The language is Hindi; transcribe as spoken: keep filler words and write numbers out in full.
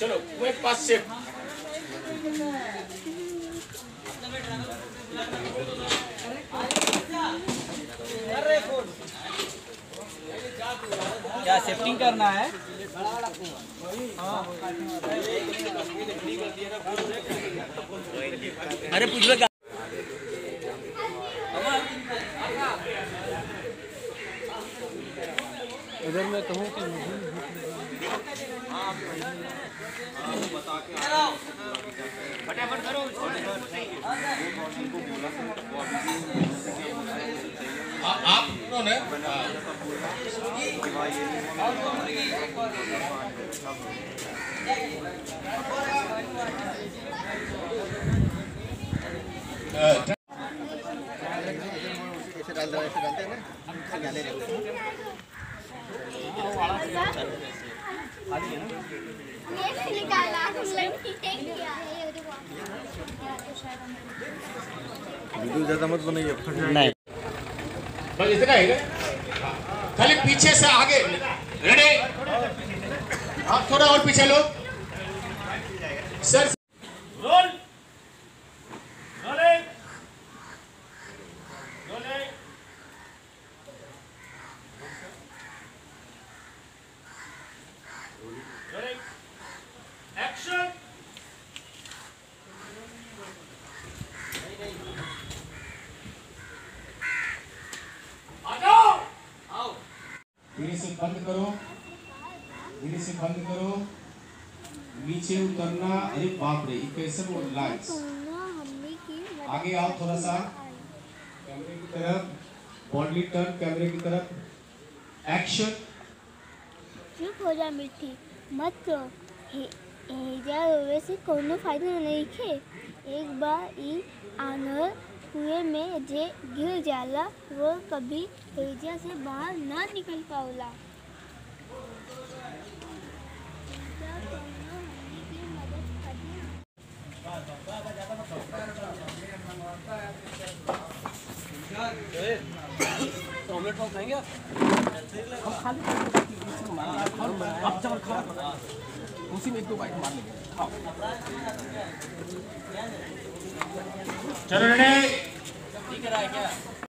चलो वेट पास से क्या सेफ्टिंग करना है। अरे पूछ ले उधर मैं कहूँ कि फटाफट करो। आप उन्होंने ऐसे डाल दो ऐसे डालते हैं ना डाले रहे ज़्यादा मत बनाइए नहीं बस इतना ही खाली पीछे से आगे रेडी। आप थोड़ा और पीछे लो सर। धीरे से बंद करो, धीरे से बंद करो, नीचे उतरना। अरे बाप रे कैसे वो लाइट्स। आगे आओ थोड़ा सा कैमरे की तरफ, बॉडी टर्न कैमरे की तरफ, एक्शन। चुप हो जा मिठी मत तो वैसे कोनो फायदा नहीं खे। एक बार ई आनर कुएं में जे गिर जाला वो कभी हेजा से बाहर ना निकल पाओला। उसी में एक दो बाइक मार लेंगे। चलो ठीक है क्या।